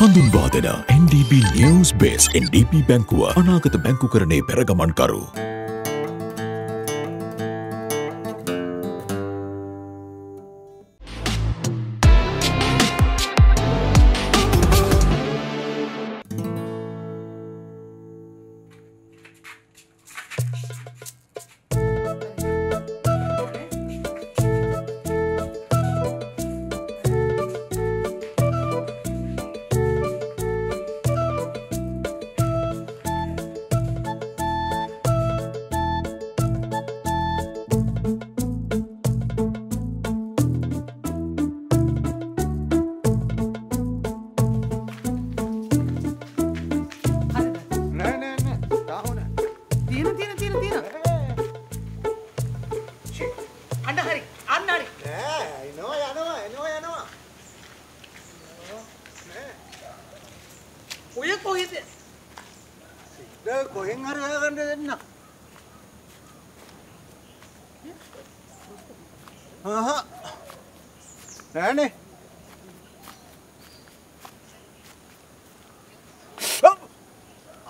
හඳුන්වාදෙන NDB News Base NDB බැංකුව අනාගත බැංකුකරණයේ පෙරගමන්කරු.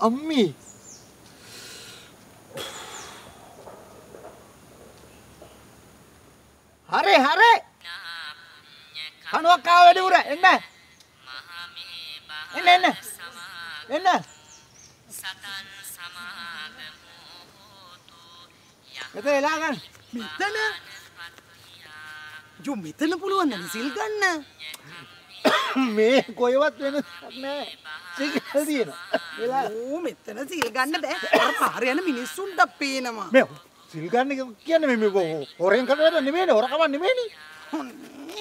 Ammi. Hare hare. Kanuwak kawa wedi ura enna. Enna enna. Enna. Satan samagamu hotu. Mete ela gan. Mitana. Jo mitana puluwan nan sil ganna. Me koyewat wenasak naha. Sikal diyena. ඕ මෙතන සිල් ගන්න බෑ. අර පාර යන මිනිස්සුන්ට පේනවා. මේ සිල් ගන්න කියන්නේ මේ හොරෙන් කරලා නෙමෙයිනේ. හොරකම නෙමෙයිනේ.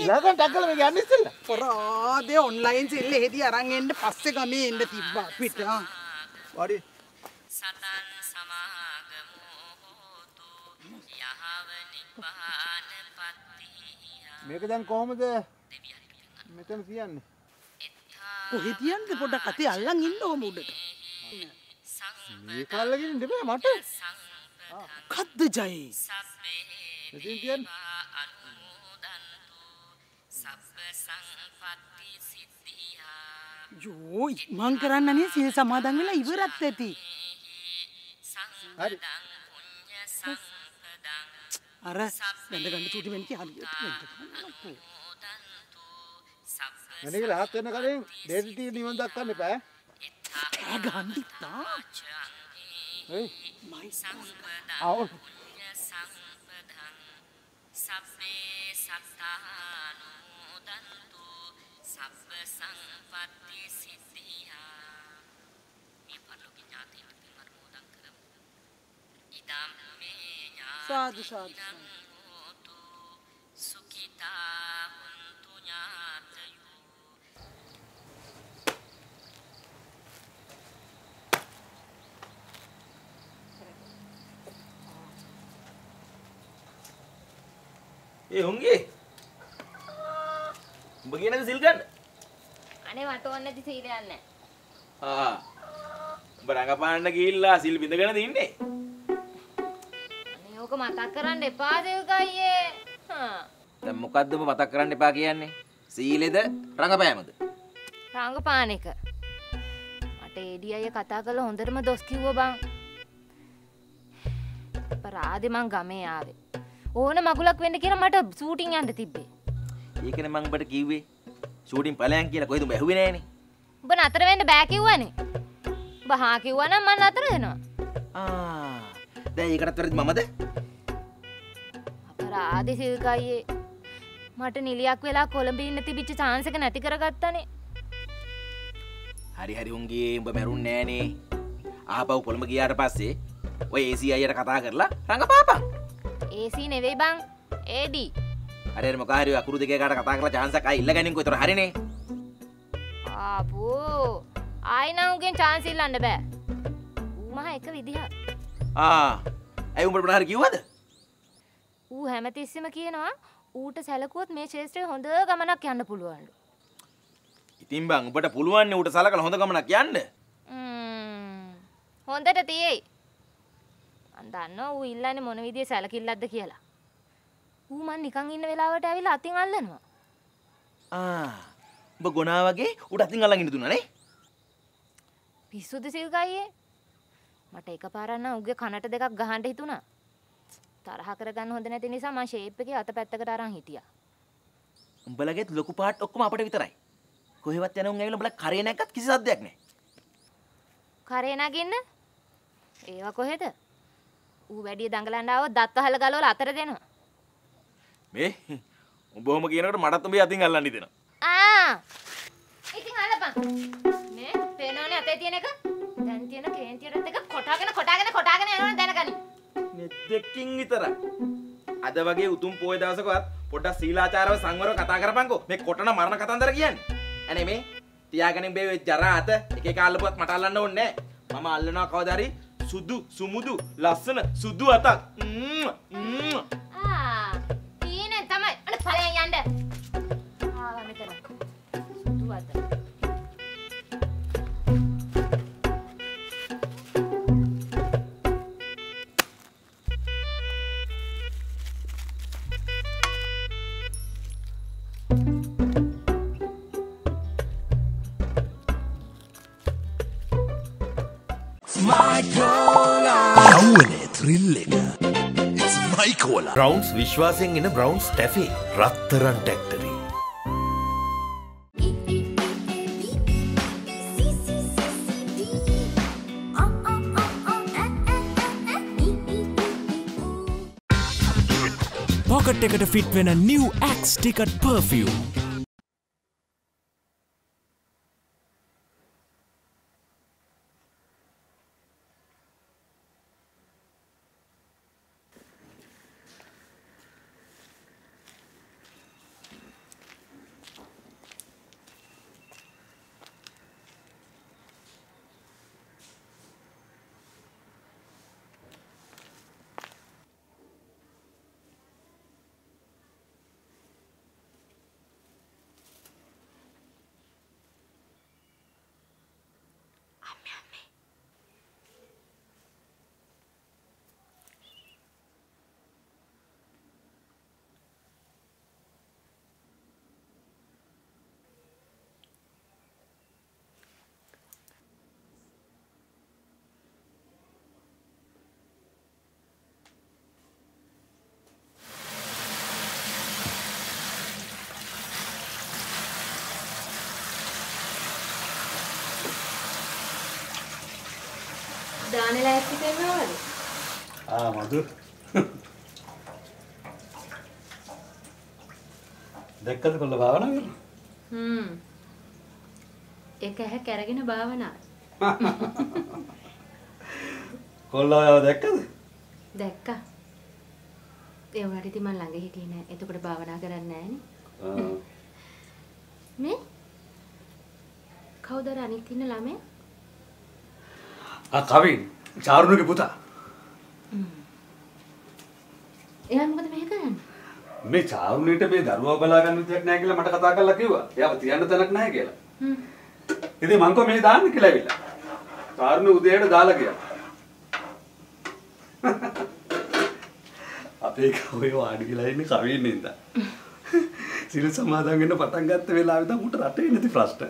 ඊළඟට අක්කල මේ යන්නේ ඉතින්. පොර ආදේ ඔන්ලයින් සිල් එහෙදී අරන් එන්න පස්සේ ගමේ එන්න තිබ්බා පිට. හරි. සතන් සමාගමෝ හෝතු යහව නිපානපත්තිය. මේක දැන් කොහමද මෙතන කියන්නේ? කොහෙද යන්නේ පොඩක් අතේ අල්ලන් ඉන්න ඕම උඩට. මේ කල්ලගෙන ඉඳපෑ මට. කද්ද ජයි. මෙතෙන් තියන්න. යෝ මං කරන්නනේ සීල් සමාදන් වෙලා ඉවරත් ඇති. හරි. අර බඳ ගන්න චූටි වෙන්නේ හරියට. मैंने कहा रात करने का नहीं डेढ़ टी निमन दाग का नहीं पाया क्या गांधी था माय आओ साधु साधु ये होंगे बगिया ना सिलगन अने वाटो अन्ना दिसे ही रहने हाँ बरांगा पान ना कीला सिल बिंदगा ना दीने अने वो को माता कराने पाजे का ये हाँ तब मुकाद्दम माता कराने पाके याने सीले द रांगा पाया मत रांगा पाने का अटे एडिया ये कथा कल होंदर में दोस्ती हुआ बांग पर आधे मांग गामे आवे ඕන මගුලක් වෙන්න කියලා මට ෂූටින් යන්න තිබ්බේ. ඒකනේ මම ඔබට කිව්වේ ෂූටින් පලයන් කියලා කොහෙද උඹ ඇහුවේ නෑනේ. උඹ නතර වෙන්න බෑ කිව්වනේ. උඹ හා කිව්වනම් මම නතර වෙනවා. ආ දැන් ඒකටත් වැඩි මමද? අපරාධි සිල්කයියේ මට නිලියක් වෙලා කොළඹ ඉන්න තිබිච්ච chance එක නැති කරගත්තානේ. හරි හරි උන්ගේ උඹ මැරුන්නේ නෑනේ. ආපහු කොළඹ ගියාට පස්සේ ඔය ACI අයියට කතා කරලා රංගපාපන්. AC නෙවෙයි බං AD අරේ මොකක් හරි අකුරු දෙකේ කාට කතා කරලා chance එකයි ඉල්ල ගන්නේ කොතර හරිනේ ආපෝ ආයි නම් උගෙන් chance ඉල්ලන්න බෑ ඌ මහ එක විදිහක් ඇයි උඹට මොනවාරි කිව්වද ඌ හැමතිස්සෙම කියනවා ඌට සැලකුවොත් මේ ශේෂ්ත්‍රේ හොඳ ගමනක් යන්න පුළුවන්ලු ඉතින් බං උඹට පුළුවන් නේ ඌට සැලකලා හොඳ ගමනක් යන්න හොඳට තියෙයි මන් දන්නවා ඌ ඉල්ලන්නේ මොන විදිහේ සැලකිල්ලක්ද කියලා. ඌ මන් නිකන් ඉන්න වෙලාවට ඇවිල්ලා අතින් අල්ලනවා. ආ ඔබ ගොනා වගේ උඩතින් අල්ලගෙන දුන්නානේ. පිස්සුද සිල් ගායේ? මට එකපාරක් නම් උගේ කනට දෙකක් ගහන්න හිතුණා. තරහ කරගන්න හොඳ නැති නිසා මම ෂේප් එකේ අත පැත්තකට අරන් හිටියා. උඹලගේත් ලොකු පාට් ඔක්කොම අපිට විතරයි. කොහෙවත් යන උන් ඇවිල්ලා උඹලා කරේ නැග්ගත් කිසි සද්දයක් නැහැ. කරේ නැගින්න? ඒවා කොහෙද? ඌ වැඩි දඟලන්න ආව දත් අහල ගලවලා අතර දෙනවා. මේ උඹ ඔහොම කියනකොට මටත් උඹේ අතින් අල්ලන්න හිතෙනවා. ආ! ඉතින් අල්ලපන්. මේ පේනෝනේ අතේ තියෙන එක. දැන් තියෙන කේන්තියටත් එක කොටාගෙන යනවනේ දැනගනි. දෙකකින් විතරයි. අද වගේ උතුම් පොයේ දවසකවත් පොඩක් සීලාචාරව සංවරව කතා කරපන්කෝ. මේ කොටන මරණ කතන්දර කියන්නේ. අනේ මේ තියාගෙන බේ ඔය ජරා අත එක එක අල්ලපුවත් මට අල්ලන්න ඕනේ නැහැ. මම අල්ලනවා කවදා හරි සුදු සුමුදු ලස්සන සුදු අතක්. ආ! තීනේ තමයි. අනේ ඵලයන් යන්න. ආවා මෙතන. සුදු අත. Browns Vishwasing in a Browns Taffy Ratharan Tactory. Pocket ticket fit when a new Axe ticket perfume. Ah, Madhu. Dekkath kulla bhavana vir. Ekha karagena bhavana. Kulla yawa dekkath? Dekka. E wari thi man langa hitiye naha. Etukota bhavana karanne naha ne. Ah. Me? Kawudara anith inna lamaya? Ah, Kavin. Charunu ke puta. එයා මොකද මෙහෙ කරන්නේ මේ චාරුණීට මේ දරුවා බලා ගන්න විදියක් නැහැ කියලා මට කතා කරලා කිව්වා. එයා තියන්න තැනක් නැහැ කියලා. ඉතින් මං කොහොමද මේ දාන්නේ කියලා ඇවිල්ලා. චාරුණී උදේට දාලා ගියා. අපේ කෝවේ වාඩි වෙලා ඉන්නේ කවින්නේ ඉඳා. සිල් සමාදන් වෙන්න පටන් ගත්ත වෙලාවේ තමයි මට රටේ නැති ප්‍රශ්න.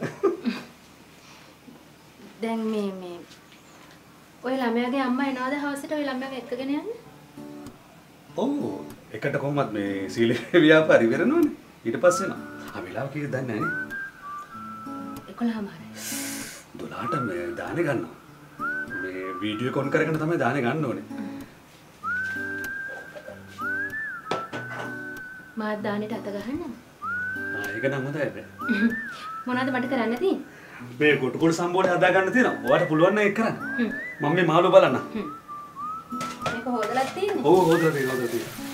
දැන් මේ ඔය ළමයාගේ අම්මා එනවාද හවසට ඔය ළමයාව එක්කගෙන යන්නේ? ඔව් එකට කොහොමත් මේ සීලේ ව්‍යාපාරි වෙරනෝනේ. ඊට පස්සේ නා. ආ වෙලාව කීයද දන්නේ නැහැ නේ. 11:00යි. 12ට මේ දානේ ගන්නවා. මේ වීඩියෝ කොන් කරගෙන තමයි දානේ ගන්න ඕනේ. මාත් දානෙට අත ගහන්නද? ආ ඒක නම් හොඳයි බෑ. මොනවද මට කරන්න තියෙන්නේ? මේ කොටු කොටු සම්බෝලේ හදා ගන්න තියෙනවා. ඔයාට පුළුවන් නම් ඒක කරන්න. මම මේ මහලුව බලන්න. මේක හොදලා තියෙන්නේ. ඔව් හොදලා තියෙනවා.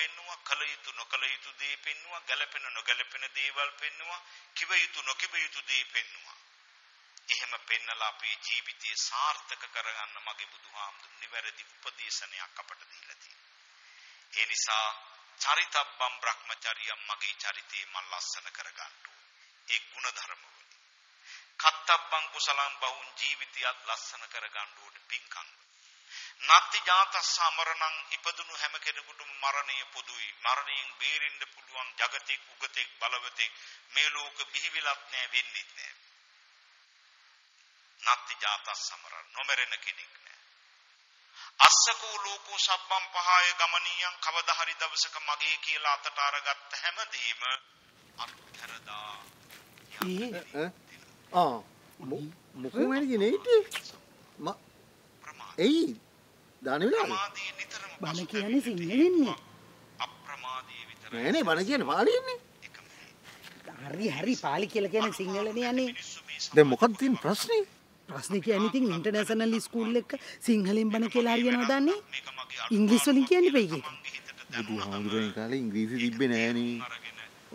පෙන්නවා, කල යුතු නොකල යුතු දේ පෙන්නවා, ගැළපෙන නොගැළපෙන දේවල් පෙන්නවා, කිව යුතු නොකිව යුතු දේ පෙන්නවා. එහෙම පෙන්නලා අපේ ජීවිතය සාර්ථක කරගන්න මගේ බුදුහාමුදුරුවෝ නිවැරදි උපදේශනයක් අපට දීලා තියෙනවා. ඒ නිසා චරිතබ්බම් බ්‍රහ්මචර්යම් මගේ චරිතේ මම ලස්සන කරගන්න ඕන. ඒ ගුණධර්මවල. කත්තබ්බම් කුසලම් බහුන් ජීවිතයත් ලස්සන කරගන්න ඕන පිංකම්. නත්ති ජාතස්ස අමරණං ඉපදුණු හැම කෙනෙකුටම මරණය පොදුයි. මරණයෙන් බේරෙන්න පුළුවන් జగතෙක් උගතෙක් බලවතෙක් මේ ලෝක බිහිවිලත් නෑ වෙන්නෙත් නෑ. නත්ති ජාතස්ස අමරණ නොමරන කෙනෙක් නෑ. අස්සකෝ ලෝකෝ සබ්බම් පහය ගමනියන් කවදා හරි දවසක මගේ කියලා අතට අරගත්ත හැමදේම අත්තරදා යන්නේ. දානවිලානේ බණ කියන්නේ සිංහලෙන්නේ අප්‍රමාදී විතරයි නෑනේ බණ කියන්නේ පාලියෙන්නේ හරි පාලි කියලා කියන්නේ සිංහලනේ යන්නේ දැන් මොකක්ද තියෙන ප්‍රශ්නේ ප්‍රශ්නේ කියන්නේ ඉතින් ඉන්ටර්නැෂනල් ස්කූල් එක සිංහලෙන් බණ කියලා හරියනවද දන්නේ ඉංග්‍රීසි වලින් කියන්නේ බෑ ඒක බුදුහාමුදුරන් කාලේ ඉංග්‍රීසි තිබ්බේ නෑනේ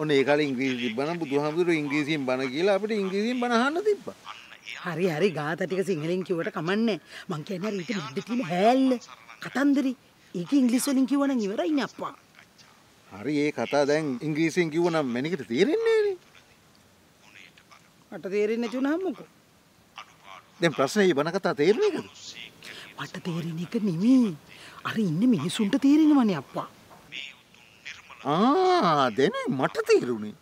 ඔන්න ඒ කාලේ ඉංග්‍රීසි තිබ්බනම් බුදුහාමුදුරෝ ඉංග්‍රීසියෙන් බණ කියලා අපිට ඉංග්‍රීසියෙන් බණ අහන්න තිබ්බා හරි ගාත ටික සිංහලෙන් කිව්වට කමන්නේ මං කියන්නේ හරි ඊට මෙද්ද තියෙන හැල්ල කතන්දරි ඒක ඉංග්‍රීසි වලින් කිව්වනම් ඉවරයි නේ අප්පා හරි ඒ කතා දැන් ඉංග්‍රීසියෙන් කිව්වනම් මැනිකට තේරෙන්නේ නෑනේ මට තේරෙන්නේ නැතුණාම මොකද දැන් ප්‍රශ්නේ ඊ බන කතා තේරෙන්නේ මට තේරෙන එක නෙමෙයි අර ඉන්නේ මිනිසුන්ට තේරෙනවනේ අප්පා දැනේ මට තේරුණේ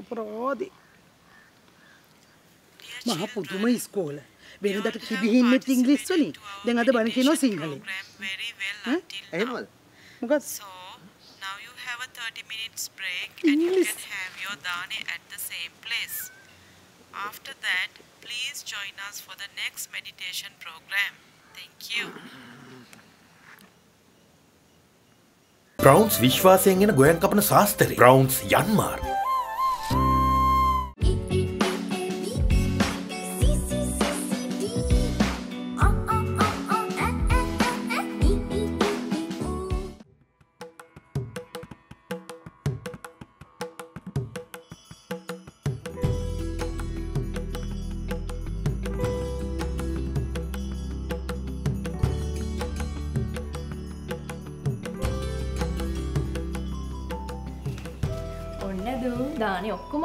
අපරාදී මහා පුදුම ඉස්කෝල වෙනදට කිවිහින්නෙත් ඉංග්‍රීසි වලින් දැන් අද බණ කියනවා සිංහලෙන් එහෙමද මොකද so now you have a 30 minutes break and you can have your dane at the same place after that please join us for the next meditation program thank you Browns විශ්වාසයෙන් එන ගෝයන් කපන ශාස්ත්‍රය Browns යන්මාර්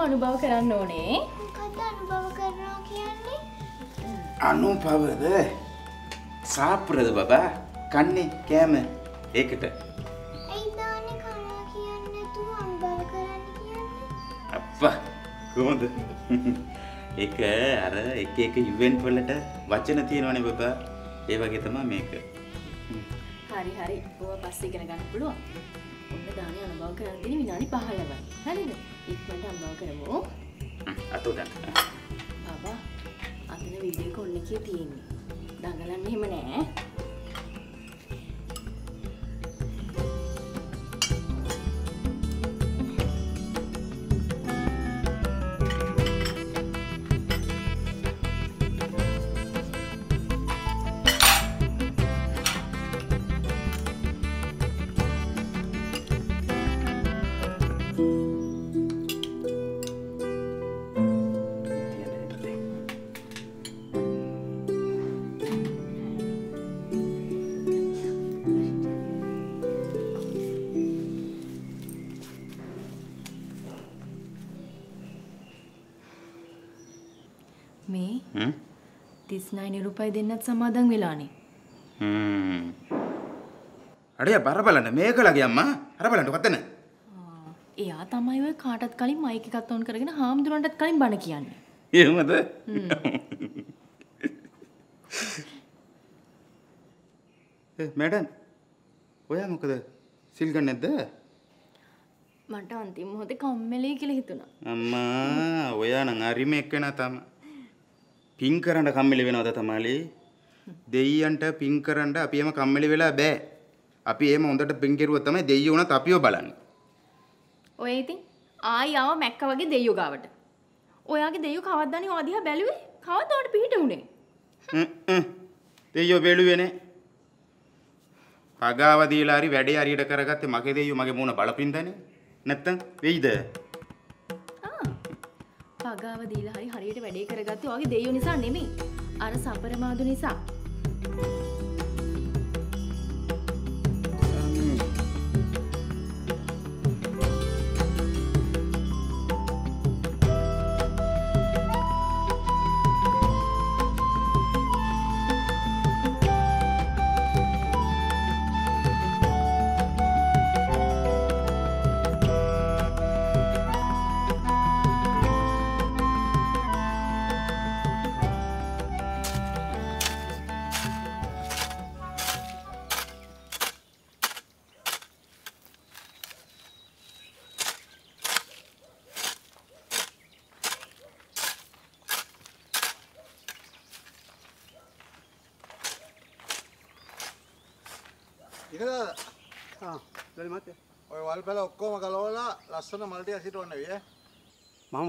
අනුභව කරන්න ඕනේ. මොකද අනුභව කරනවා කියන්නේ? අනුභවද? සාප්‍රද බබා කන්නේ කෑම ඒකට. ඒ දානේ කනවා කියන්නේ තු අනුභව කරන්න කියන්නේ. අප්පා කොහොමද? ඒක අර එක ඉවෙන්ට් වලට වචන තියෙනවනේ බබා. ඒ වගේ තමයි මේක. හරි. ඔයා පස්සේ ඉගෙන ගන්න පුළුවන්. ඔන්න දානේ අනුභව කරන්න දෙන විනාඩි 15යි. හරිද? ඉක්මනට අනුභව කරමු. අත උඩට. බබා අතන වීඩියෝ කොල් එකේ තියෙන්නේ. දඟලන්න එහෙම නෑ. නිරුපයි දෙන්නත් සමාදම් වෙලානේ. අඩේ බර බලන්න මේකලගේ අම්මා අර බලන්න ඔකත් එන. එයා තමයි ඔය කාටත් කලින් මයික් එකක් ඔන් කරගෙන හාමුදුරන්ටත් කලින් බණ කියන්නේ. එහෙමද? මැඩම් ඔයා මොකද සිල් ගන්න නැද්ද? මට අන්තිම මොහොතේ කම්මැලි කියලා හිතුණා. අම්මා ඔයා නම් හරිම එක්කෙනා තමයි. පින් කරන්න කම්මැලි වෙනවද තමයි දෙයියන්ට පින් කරන්න අපිම කම්මැලි වෙලා බෑ අපි එහෙම හොඳට පින් කෙරුවා තමයි දෙයියෝ උනත් අපිව බලන්නේ ඔය ඉතින් ආයි ආව මැක්ක වගේ දෙයියෝ ගාවට ඔයාගේ දෙයියෝ කවද්ද අනේ ඔයා දිහා බැලුවේ කවද්ද ඔයාට පිහිට උනේ දෙයියෝ බැලුවේ නේ පගාවදීලාරි වැඩේ හරියට කරගත්තේ මගේ දෙයියෝ මගේ මූණ බලපින්දනේ නැත්තම් වෙයිද ආ පගාවදීලාරි හරියට වැඩේ කරගත්තේ ඔයගේ දෙයියෝ නිසා නෙමෙයි අර සම්ප්‍රමාදු නිසා මම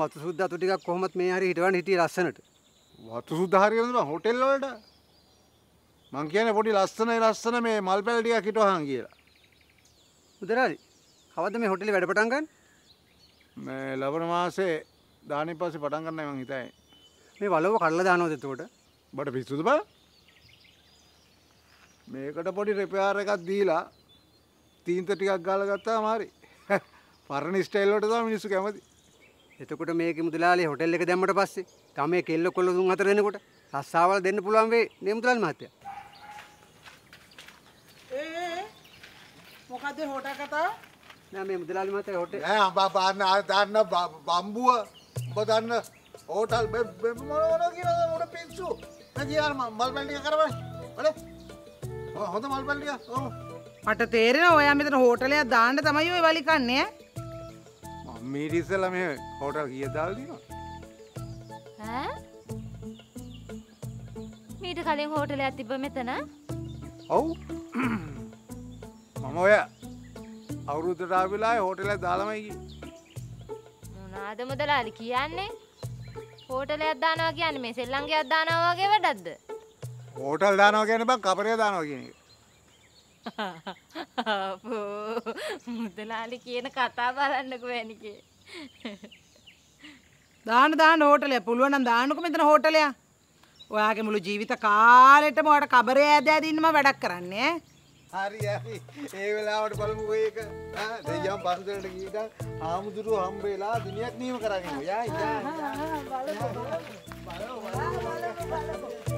වතු සුද්දා අතු ටිකක් කොහොමත් මේ හරිය හිටවන්න හිටියේ ලස්සනට. වතු සුද්දා හරියනද බං හොටෙල් වලට? මං කියන්නේ පොඩි ලස්සනයි ලස්සන මේ මල් පැල ටිකක් හිටවහන් කියලා. මුදලාලි කවද්ද මේ හොටෙලේ වැඩ පටන් ගන්න? මේ ලබන මාසේ දාණයෙන් පස්සේ පටන් ගන්නයි මං හිතන්නේ. මේ වලව කඩලා දානවද එතකොට? බඩ පිස්සුද බං? මේකට පොඩි රිපෙයාර් එකක් දීලා තීන්ත ටිකක් ගාලා ගත්තාම හරි. පරණ ස්ටයිල් වලට තමයි මිනිස්සු කැමති. එතකොට මේකේ මුදලාලි හොටෙල් එක දැම්මට පස්සේ ගමේ කෙල්ල කොල්ල තුන් හතර දෙනෙකුට රස්සාවල් දෙන්න පුළුවන් වෙයි නේ මුදලාලි මහත්තයා. ඒ මොකද හොටා කතා? නෑ මේ මුදලාලි මහත්තයා හොටේ. ඈ අඹ පාන්න දාන්න බම්බුව ඔබ දාන්න හොටල් මොන කියලා මොන පිස්සු. නැති යාර මල් බැල්ඩිය කරවයි. බලේ. හොඳ මල් බැල්ඩිය. ඔව්. මට තේරෙනවා ඔයා මෙතන හොටලයක් දාන්න තමයි ඔය වලිකන්නේ. මීට ඉස්සෙල්ලා මේ හොටල් කීයක් දාලා තියෙනවද? ඈ? මීට කලින් හොටලයක් තිබ්බ මෙතන? ඔව්. මම ඔය අවුරුද්දට ආපු වෙලාවේ හොටලයක් දාලාමයි ගියේ. මොනාද මුදලාලි කියන්නේ? හොටලයක් දානවා කියන්නේ මේ සෙල්ලංගයක් දානවා වගේ වැඩක්ද? හොටල් දානවා කියන්නේ බං කපරේ දානවා කියන එක. අපෝ මුදලාලි කියන කතා බලන්නකෝ වැනිකේ දාන හොටලෙ පුළුවන් නම් දාන්නකෝ මෙතන හොටලෙ ඔයාගේ මුළු ජීවිත කාලෙටම ඔයාට කබරේ ඇද ඇද ඉන්නම වැඩක් කරන්නේ හරි හරි ඒ වෙලාවට බලමුකෝ ඒක දෙයියන් පන්සලට ගිහින් ආමුදුරු හම්බෙලා දිනියක් නියම කරගෙන යයි බලමු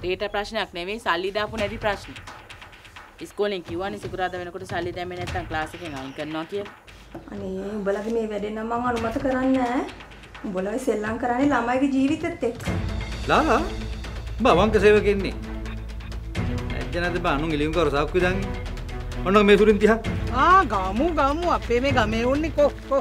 ඩේට ප්‍රශ්නයක් නෙවෙයි සල්ලි දාපු නැති ප්‍රශ්න. ඉස්කෝලෙන් කිව්වනේ සිකුරාදා වෙනකොට සල්ලි දැම්මේ නැත්නම් ක්ලාස් එකෙන් අයින් කරනවා කියලා. අනේ උඹලගේ මේ වැඩේ නම් මම අනුමත කරන්නේ නැහැ. උඹලයි සෙල්ලම් කරන්නේ ළමයිගේ ජීවිතෙත් එක්ක. ලාලා උඹ අවංක සේවක ඉන්නේ. නැද්ද නැද්ද බා අනුන් ඉලියුම් කර සාක්කුවේ දාන්නේ. ඔන්න මේ සුරින් තියා. ආ ගමු ගමු අපේ මේ ගමේ උන්නේ කො කො.